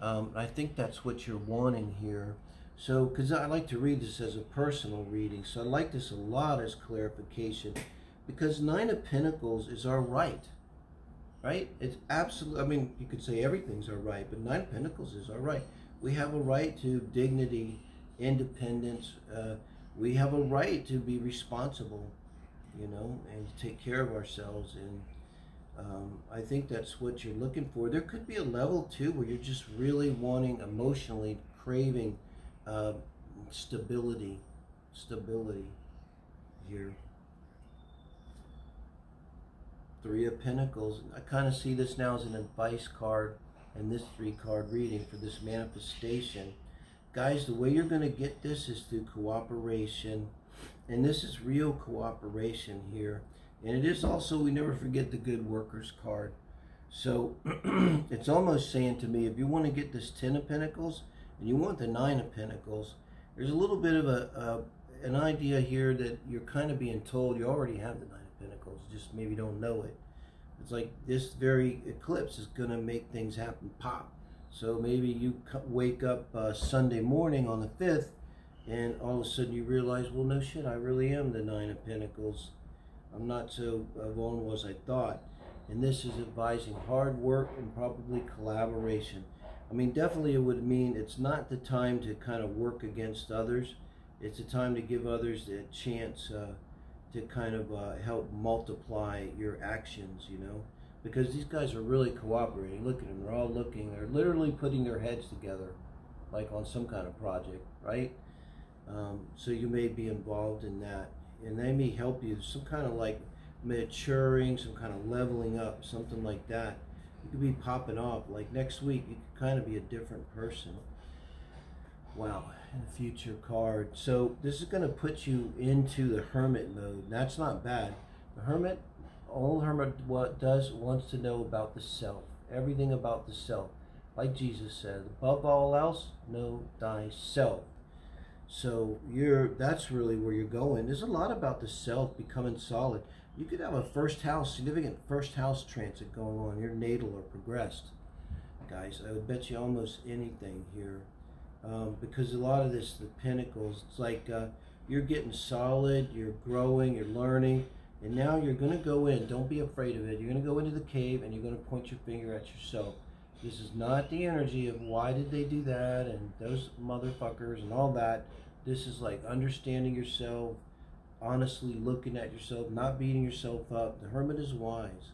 Um, I think that's what you're wanting here. So, because I like to read this as a personal reading, so I like this a lot as clarification, because Nine of Pentacles is our right, right? It's absolute. I mean, you could say everything's our right, but Nine of Pentacles is our right. We have a right to dignity, independence. Uh, we have a right to be responsible, you know, and to take care of ourselves. And Um, I think that's what you're looking for. There could be a level too where you're just really wanting, emotionally craving uh, stability, stability here. Three of Pentacles. I kind of see this now as an advice card and this three card reading for this manifestation. Guys, the way you're going to get this is through cooperation, and this is real cooperation here. And it is also, we never forget the good workers card. So it's almost saying to me, if you want to get this Ten of Pentacles and you want the Nine of Pentacles, there's a little bit of a, a an idea here that you're kind of being told you already have the Nine of Pentacles, just maybe don't know it. It's like this very eclipse is going to make things happen pop. So maybe you wake up uh, Sunday morning on the fifth, and all of a sudden you realize, well, no shit, I really am the Nine of Pentacles. I'm not so vulnerable as I thought. And this is advising hard work and probably collaboration. I mean, definitely it would mean it's not the time to kind of work against others. It's a time to give others a chance uh, to kind of uh, help multiply your actions, you know. Because these guys are really cooperating. Look at them, they're all looking. They're literally putting their heads together, like on some kind of project, right? Um, so you may be involved in that. And they may help you, some kind of like maturing, some kind of leveling up, something like that. You could be popping off. Like next week, you could kind of be a different person. Wow, and a future card. So this is going to put you into the hermit mode. That's not bad. The hermit, all the hermit what does wants to know about the self. Everything about the self. Like Jesus said, above all else, know thyself. So you're, that's really where you're going. There's a lot about the self becoming solid. You could have a first house, significant first house transit going on. Your natal or progressed. Guys, I would bet you almost anything here. Um, because a lot of this, the Pentacles, it's like uh, you're getting solid, you're growing, you're learning. And now you're going to go in. Don't be afraid of it. You're going to go into the cave and you're going to point your finger at yourself. This is not the energy of why did they do that and those motherfuckers and all that. This is like understanding yourself, honestly looking at yourself, not beating yourself up. The hermit is wise.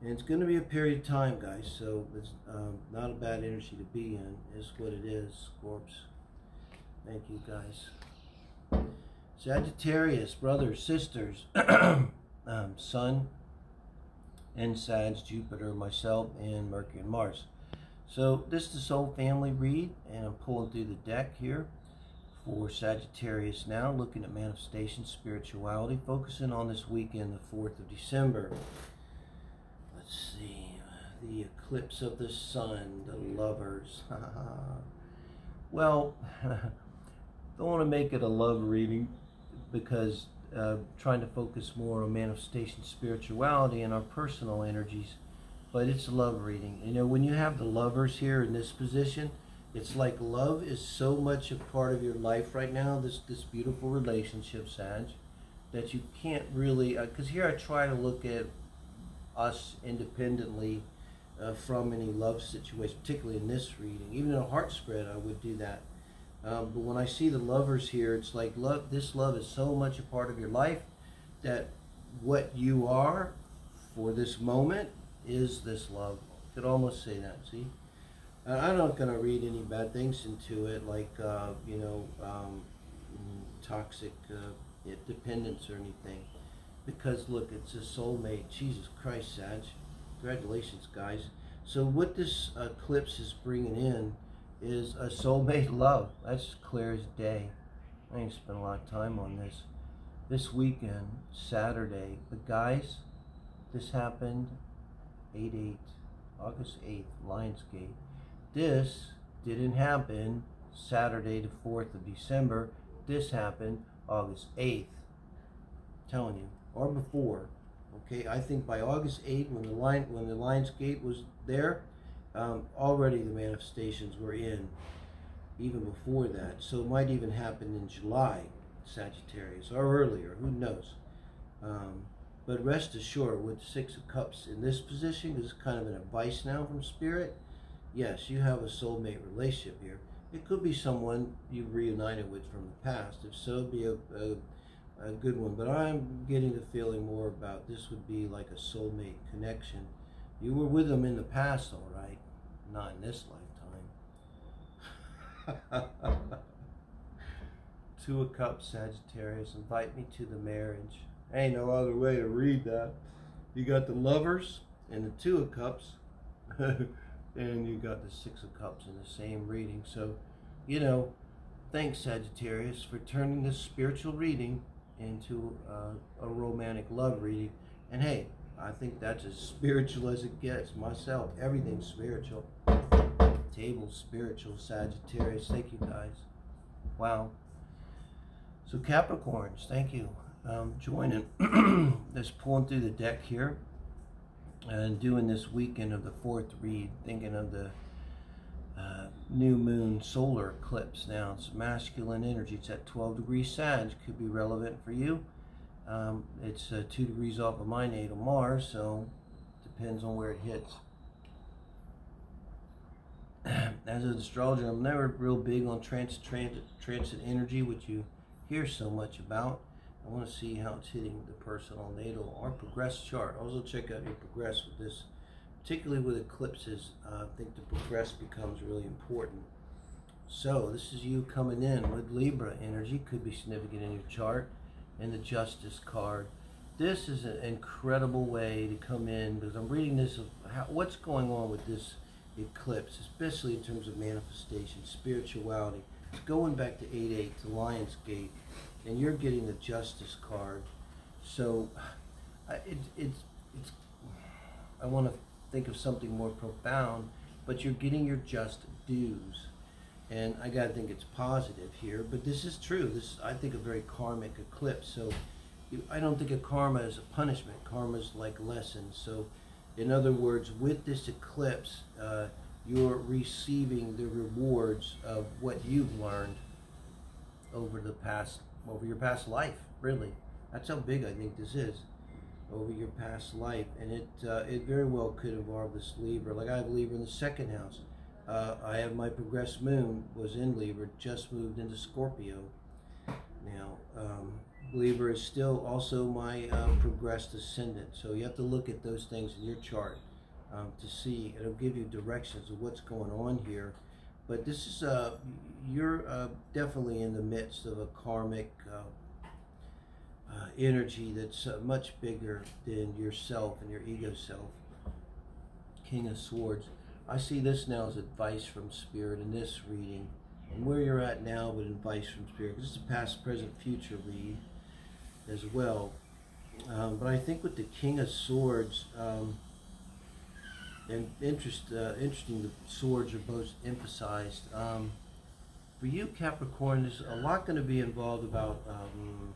And it's going to be a period of time, guys, so it's um, not a bad energy to be in. It's what it is, Scorps. Thank you, guys. Sagittarius, brothers, sisters, um, son, and Sag, Jupiter, myself, and Mercury and Mars. So this is the Soul Family Read, and I'm pulling through the deck here for Sagittarius now, looking at manifestation, spirituality, focusing on this weekend, the fourth of December. Let's see. the eclipse of the sun, the lovers. Well, don't want to make it a love reading because uh, trying to focus more on manifestation, spirituality, and our personal energies, but it's a love reading. You know, when you have the lovers here in this position, it's like love is so much a part of your life right now, this, this beautiful relationship, Sag, that you can't really, because uh, here I try to look at us independently uh, from any love situation, particularly in this reading. Even in a heart spread, I would do that. Um, but when I see the lovers here, it's like love. This love is so much a part of your life that what you are for this moment is this love. I could almost say that, see? Uh, I'm not going to read any bad things into it, like, uh, you know, um, toxic uh, dependence or anything. Because, look, it's a soulmate. Jesus Christ, Sag. Congratulations, guys. So what this eclipse is bringing in is a soulmate love. That's clear as day. I ain't spent a lot of time on this. This weekend, Saturday, but guys, this happened eight eight, August eighth, Lionsgate. This didn't happen Saturday the fourth of December. This happened August eighth. I'm telling you, or before. Okay, I think by August eighth, when the line when the Lionsgate was there, Um, already the manifestations were in, even before that. So it might even happen in July, Sagittarius, or earlier, who knows. Um, but rest assured, with Six of Cups in this position, is kind of an advice now from Spirit. Yes, you have a soulmate relationship here. It could be someone you reunited with from the past. If so, it'd be a, a, a good one. But I'm getting the feeling more about this would be like a soulmate connection. You were with them in the past, all right, not in this lifetime. Two of Cups, Sagittarius, invite me to the marriage. Ain't no other way to read that. You got the lovers and the Two of Cups, and you got the Six of Cups in the same reading. So, you know, thanks, Sagittarius, for turning this spiritual reading into uh, a romantic love reading. And hey, I think that's as spiritual as it gets. Myself, everything's spiritual. Table spiritual, Sagittarius. Thank you, guys. Wow. So Capricorns, thank you. Um, joining, that's pulling through the deck here and doing this weekend of the fourth read, thinking of the uh, new moon solar eclipse. Now it's masculine energy. It's at twelve degrees Sag. Could be relevant for you. Um, it's uh, two degrees off of my natal Mars, so depends on where it hits. As an astrologer, I'm never real big on transit, transit, transit energy, which you hear so much about. I want to see how it's hitting the personal natal or progress chart. Also check out your progress with this, particularly with eclipses. Uh, I think the progress becomes really important. So this is you coming in with Libra energy, could be significant in your chart. And the Justice card. This is an incredible way to come in, because I'm reading this of how, what's going on with this eclipse, especially in terms of manifestation, spirituality. It's going back to eight eight to Lionsgate, and you're getting the Justice card. So I, it, it's it's I want to think of something more profound, but you're getting your just dues. And I gotta think it's positive here, but this is true. This is, I think, a very karmic eclipse. So you, I don't think of karma as a punishment. Karma is like lessons. So in other words, with this eclipse, uh, you're receiving the rewards of what you've learned over the past, over your past life, really. That's how big I think this is, over your past life. And it, uh, it very well could involve this Libra. Like I have Libra in the second house. Uh, I have my progressed moon was in Libra, just moved into Scorpio. Now, um, Libra is still also my uh, progressed ascendant. So you have to look at those things in your chart um, to see. It'll give you directions of what's going on here. But this is, uh, you're uh, definitely in the midst of a karmic uh, uh, energy that's uh, much bigger than yourself and your ego self. King of Swords. I see this now as advice from Spirit in this reading, and where you're at now with advice from Spirit. This is a past, present, future read as well. Um, but I think with the King of Swords, um, And interest, uh, interesting, the swords are both emphasized. Um, for you, Capricorn, there's a lot going to be involved about um,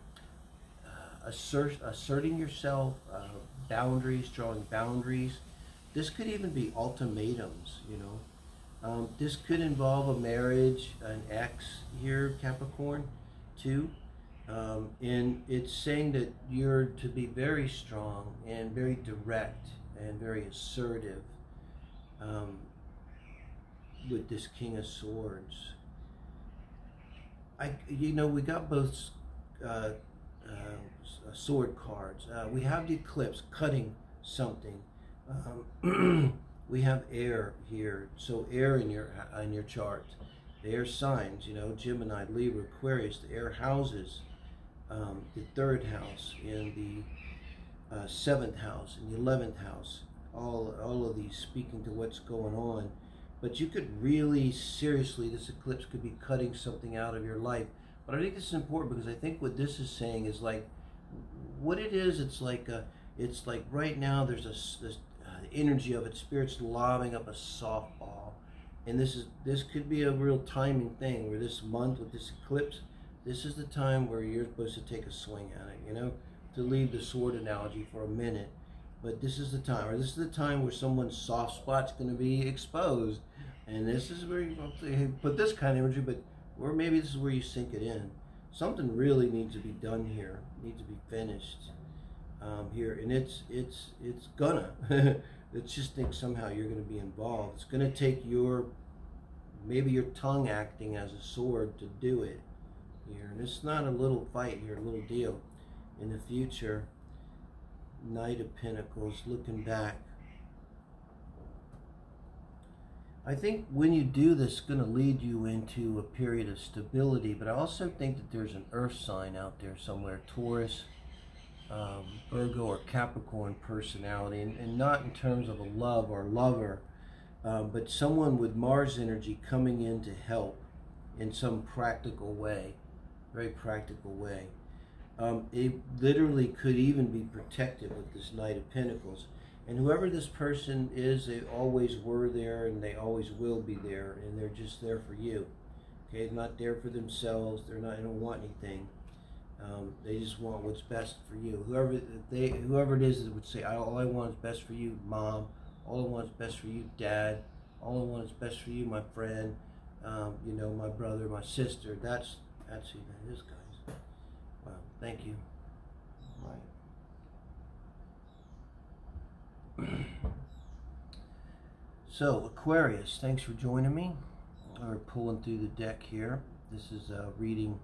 assert, asserting yourself, uh, boundaries, drawing boundaries. This could even be ultimatums, you know. Um, this could involve a marriage, an ex here, Capricorn, too. Um, and it's saying that you're to be very strong and very direct and very assertive um, with this King of Swords. I, you know, we got both uh, uh, sword cards. Uh, we have the Eclipse cutting something. Um, we have air here, so air in your in your chart. The air signs, you know, Gemini, Libra, Aquarius. The air houses, um, the third house and the uh, seventh house and the eleventh house. All all of these speaking to what's going on. But you could really seriously, this eclipse could be cutting something out of your life. But I think this is important because I think what this is saying is like, what it is. It's like a, it's like right now there's a this, the energy of it, spirit's lobbing up a softball, and this is this could be a real timing thing where this month with this eclipse, this is the time where you're supposed to take a swing at it, you know, to leave the sword analogy for a minute. But this is the time, or this is the time where someone's soft spot's going to be exposed, and this is where you put this kind of energy, but or maybe this is where you sink it in. Something really needs to be done here, needs to be finished. Um, here, and it's it's it's gonna it's just think somehow you're gonna be involved. It's gonna take your maybe your tongue acting as a sword to do it here, and it's not a little fight here, a little deal in the future. Knight of Pentacles looking back. I think when you do this, it's gonna lead you into a period of stability, but I also think that there's an earth sign out there somewhere, Taurus, Um, Virgo or Capricorn personality, and, and not in terms of a love or lover, uh, but someone with Mars energy coming in to help in some practical way, very practical way. Um, it literally could even be protective with this Knight of Pentacles, and whoever this person is, they always were there and they always will be there, and they're just there for you. Okay, they're not there for themselves. They're not. They don't want anything. Um, they just want what's best for you. Whoever they, whoever it is that would say, all I want is best for you, Mom. All I want is best for you, Dad. All I want is best for you, my friend. Um, you know, my brother, my sister. That's, that's who that is, guys. Wow, thank you. Right. So, Aquarius, thanks for joining me. We're pulling through the deck here. This is a reading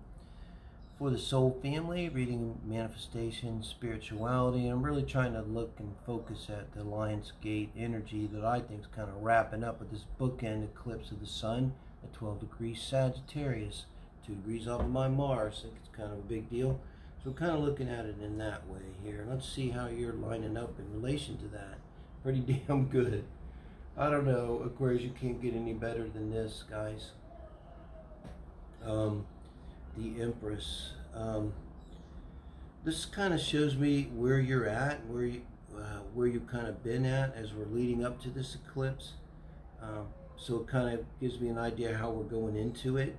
for the soul family, reading manifestation, spirituality, and I'm really trying to look and focus at the Lionsgate energy that I think is kind of wrapping up with this bookend eclipse of the sun at twelve degrees Sagittarius, two degrees off of my Mars. I think it's kind of a big deal. So I'm kind of looking at it in that way here. Let's see how you're lining up in relation to that. Pretty damn good. I don't know, Aquarius, you can't get any better than this, guys. Um... The Empress. Um, this kind of shows me where you're at, where you, uh, where you've kind of been at as we're leading up to this eclipse. Um, so it kind of gives me an idea how we're going into it.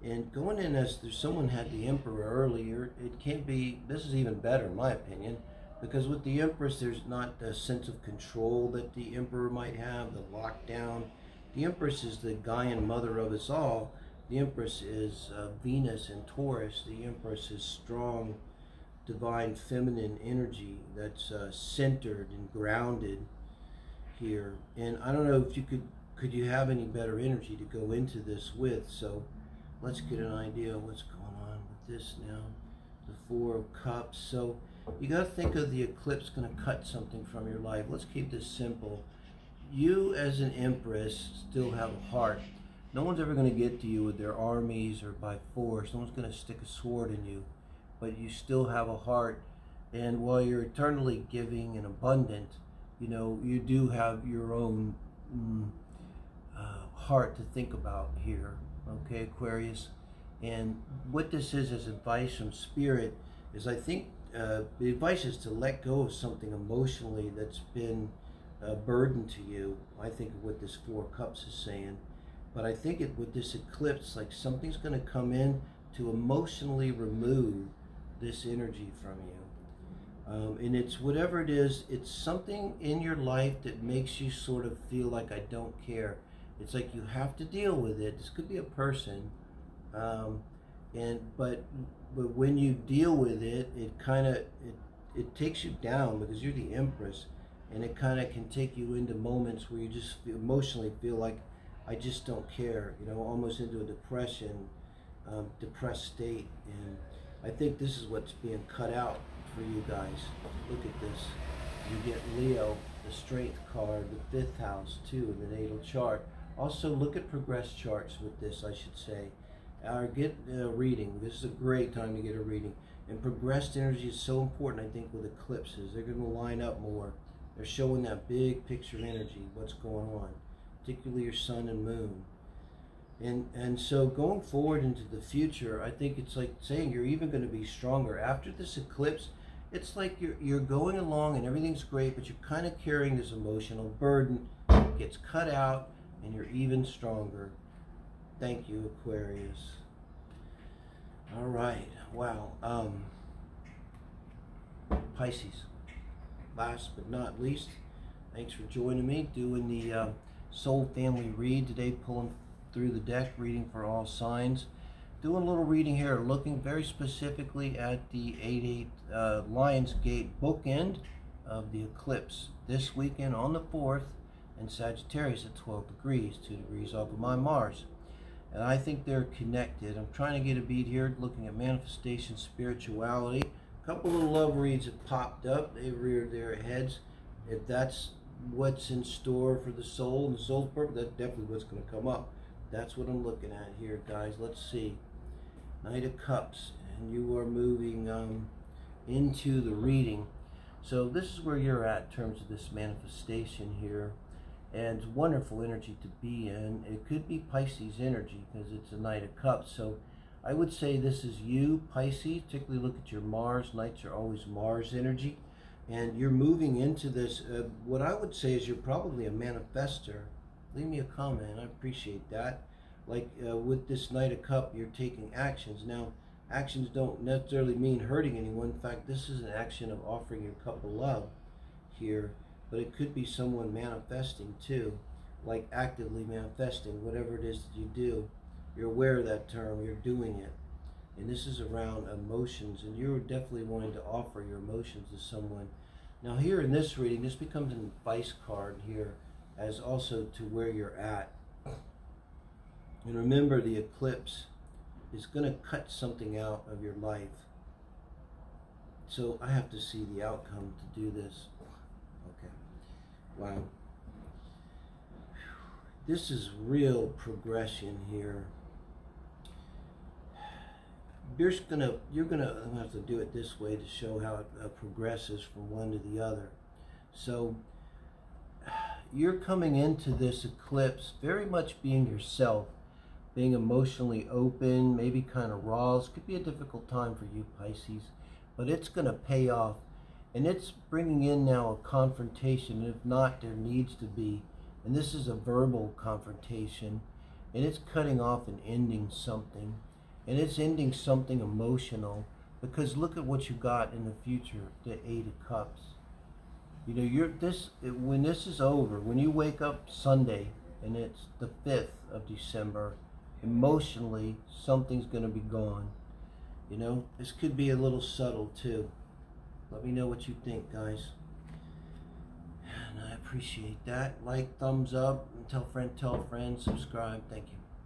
And going in as there's someone had the Emperor earlier, it can't be. This is even better, in my opinion, because with the Empress, there's not the sense of control that the Emperor might have, the lockdown. The Empress is the Gaian mother of us all. The Empress is uh, Venus in Taurus. The Empress is strong, divine, feminine energy that's uh, centered and grounded here. And I don't know if you could, could you have any better energy to go into this with? So let's get an idea of what's going on with this now. The Four of Cups. So you got to think of the eclipse going to cut something from your life. Let's keep this simple. You as an Empress still have a heart. No one's ever going to get to you with their armies or by force. No one's going to stick a sword in you, but you still have a heart. And while you're eternally giving and abundant, you know, you do have your own mm, uh, heart to think about here, okay, Aquarius? And what this is as advice from Spirit is I think uh, the advice is to let go of something emotionally that's been a burden to you, I think, of what this Four of Cups is saying. But I think it, with this eclipse, like something's going to come in to emotionally remove this energy from you. Um, and it's whatever it is, it's something in your life that makes you sort of feel like I don't care. It's like you have to deal with it. This could be a person. Um, and but but when you deal with it, it kind of, it, it takes you down because you're the Empress. And it kind of can take you into moments where you just emotionally feel like, I just don't care, you know, almost into a depression, um, depressed state. And I think this is what's being cut out for you guys. Look at this. You get Leo, the Strength card, the fifth house too, in the natal chart. Also look at progress charts with this, I should say. Or get a reading. This is a great time to get a reading. And progressed energy is so important, I think, with eclipses. They're going to line up more. They're showing that big picture energy, what's going on, particularly your sun and moon. And, and so going forward into the future, I think it's like saying you're even going to be stronger. After this eclipse, it's like you're, you're going along and everything's great, but you're kind of carrying this emotional burden. It gets cut out and you're even stronger. Thank you, Aquarius. All right. Wow. Um, Pisces. Last but not least, thanks for joining me doing the uh, Soul Family Read today, pulling through the deck, reading for all signs. Doing a little reading here, looking very specifically at the eight eight uh, Lionsgate bookend of the eclipse this weekend on the fourth and Sagittarius at twelve degrees, two degrees off of my Mars. And I think they're connected. I'm trying to get a beat here, looking at manifestation, spirituality. A couple little love reads have popped up. They reared their heads. If that's what's in store for the soul and the soul's purpose, that's definitely what's going to come up. That's what I'm looking at here, guys. Let's see. Knight of Cups. And you are moving um, into the reading. So this is where you're at in terms of this manifestation here. And it's wonderful energy to be in. It could be Pisces energy because it's a Knight of Cups. So I would say this is you, Pisces, particularly look at your Mars. Nights are always Mars energy. And you're moving into this, uh, what I would say is you're probably a manifester. Leave me a comment, I appreciate that. Like uh, with this Knight of Cups, you're taking actions. Now, actions don't necessarily mean hurting anyone. In fact, this is an action of offering your cup of love here. But it could be someone manifesting too, like actively manifesting, whatever it is that you do. You're aware of that term, you're doing it. And this is around emotions, and you're definitely wanting to offer your emotions to someone. Now here in this reading, this becomes an advice card here, as also to where you're at. And remember, the eclipse is going to cut something out of your life. So I have to see the outcome to do this. Okay. Wow. This is real progression here. You're just gonna, you're gonna I'm gonna have to do it this way to show how it uh, progresses from one to the other. So you're coming into this eclipse very much being yourself, being emotionally open, maybe kind of raw. This could be a difficult time for you, Pisces, but it's gonna pay off, and it's bringing in now a confrontation. If not, there needs to be, and this is a verbal confrontation, and it's cutting off and ending something. And it's ending something emotional, because look at what you got in the future, the Eight of Cups. You know, you're this when this is over, when you wake up Sunday and it's the fifth of December, emotionally something's going to be gone. You know, this could be a little subtle too. Let me know what you think, guys. And I appreciate that. Like, thumbs up, and tell friend, tell friend, subscribe. Thank you.